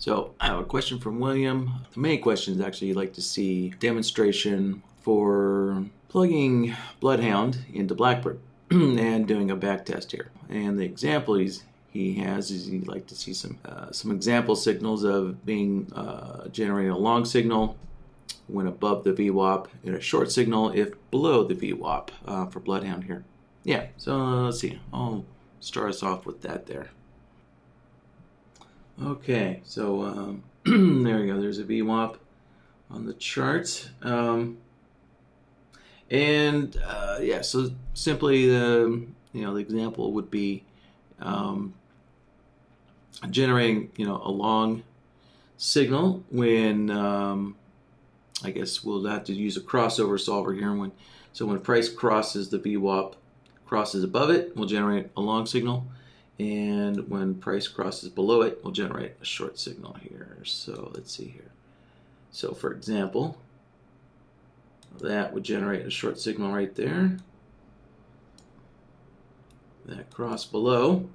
So I have a question from William. The main question is actually you'd like to see demonstration for plugging Bloodhound into Blackbird and doing a back test here. And the example he has is he'd like to see some example signals of being generating a long signal when above the VWAP and a short signal if below the VWAP for Bloodhound here. Yeah, so let's see. I'll start us off with that there. Okay, so there we go. There's a VWAP on the chart. Yeah, so simply the example would be generating a long signal when I guess we'll have to use a crossover solver here. And when price crosses the VWAP, crosses above it, we'll generate a long signal, and when price crosses below it, we'll generate a short signal here. So let's see here. So for example, that would generate a short signal right there. That cross below,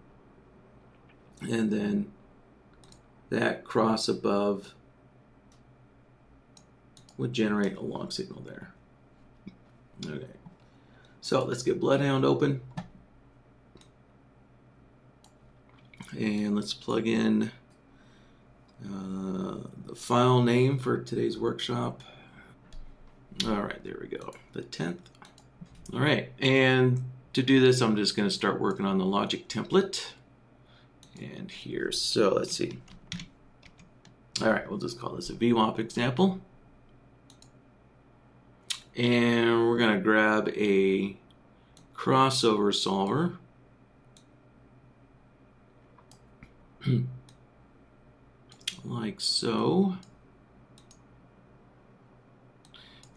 and then that cross above would generate a long signal there. Okay, so let's get Bloodhound open and let's plug in the file name for today's workshop. All right, there we go, the 10th. All right, and to do this, I'm just going to start working on the logic template. And here, so let's see. All right, we'll just call this a VWAP example. And we're going to grab a crossover solver. Like so.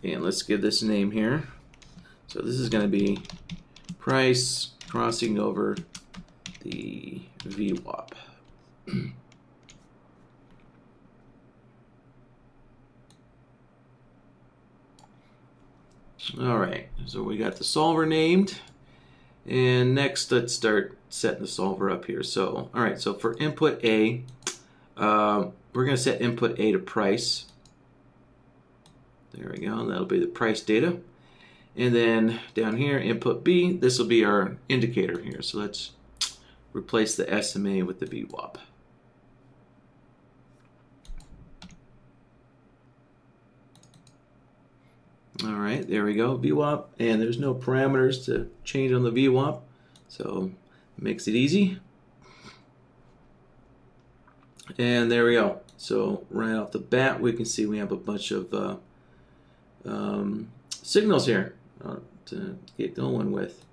And let's give this a name here. So this is going to be price crossing over the VWAP. All right, so we got the solver named, and next let's start setting the solver up here. So, all right, so for input A, we're going to set input A to price. There we go, that'll be the price data. And then down here, input B, this will be our indicator here. So let's replace the SMA with the VWAP. All right, there we go, VWAP. And there's no parameters to change on the VWAP, so it makes it easy. And there we go. So right off the bat, we can see we have a bunch of signals here to get going with.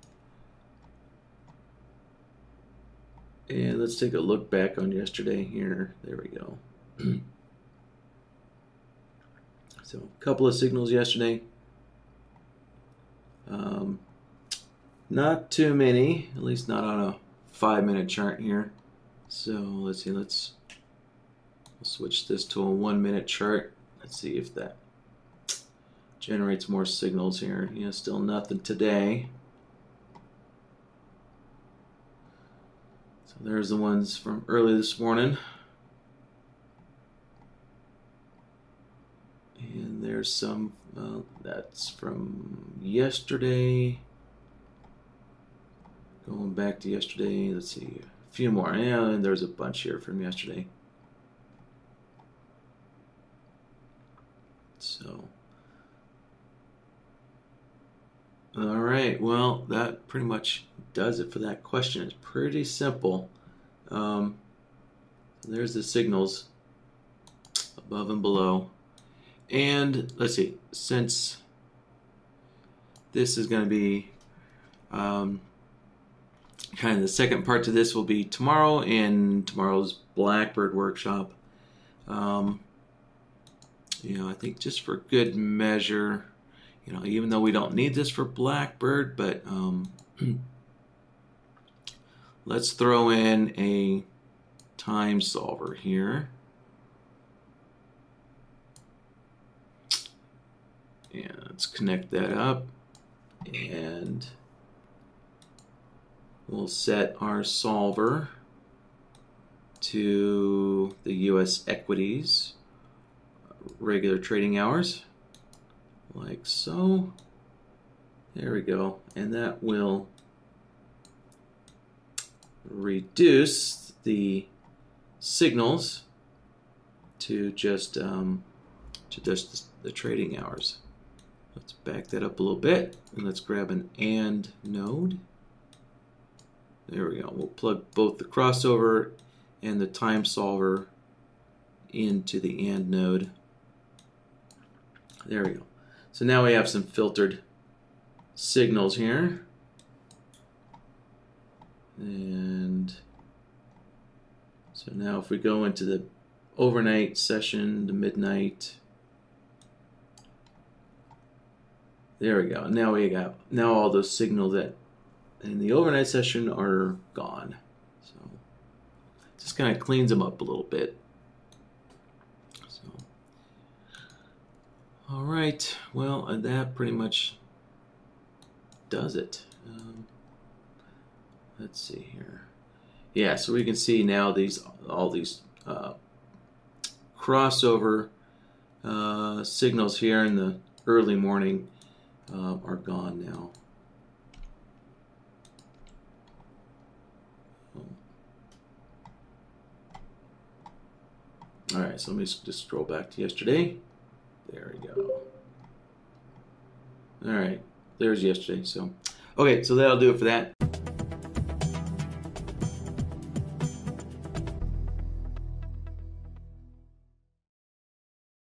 And let's take a look back on yesterday here. There we go. So a couple of signals yesterday. Not too many, at least not on a 5-minute chart here. So let's see, we'll switch this to a 1-minute chart. Let's see if that generates more signals here. Yeah, still nothing today. So there's the ones from early this morning. And there's some, that's from yesterday. Going back to yesterday, let's see, a few more. Yeah, and there's a bunch here from yesterday. So. All right, well, that pretty much does it for that question. It's pretty simple. There's the signals above and below. And let's see, since this is going to be kind of the second part to this will be tomorrow in tomorrow's Blackbird workshop. I think just for good measure, even though we don't need this for Blackbird, but let's throw in a time solver here. And let's connect that up. And we'll set our solver to the U.S. equities, regular trading hours, like so. There we go. And that will reduce the signals to just the trading hours. Let's back that up a little bit, and let's grab an AND node. There we go. We'll plug both the crossover and the time solver into the AND node. There we go. So now we have some filtered signals here. And so now if we go into the overnight session, the midnight, there we go. Now we got, now all those signals that in the overnight session are gone. So just kind of cleans them up a little bit. So, all right, well, that pretty much does it. Let's see here. Yeah, so we can see now these all these crossover signals here in the early morning are gone now. All right, so let me just scroll back to yesterday. There we go. All right, there's yesterday. So, okay, so that'll do it for that.